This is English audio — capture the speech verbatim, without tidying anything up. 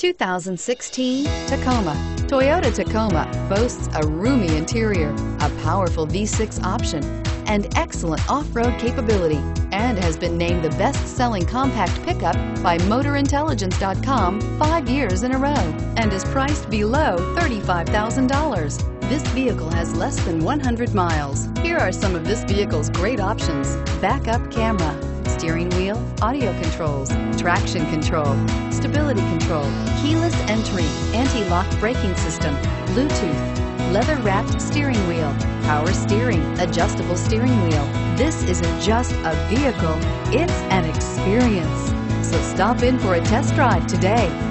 two thousand sixteen Tacoma. Toyota Tacoma boasts a roomy interior, a powerful V six option, and excellent off-road capability, and has been named the best-selling compact pickup by Motor Intelligence dot com five years in a row, and is priced below thirty-five thousand dollars. This vehicle has less than one hundred miles. Here are some of this vehicle's great options: backup camera, steering wheel audio controls, traction control, stability control, keyless entry, anti-lock braking system, Bluetooth, leather-wrapped steering wheel, power steering, adjustable steering wheel. This isn't just a vehicle, it's an experience. So stop in for a test drive today.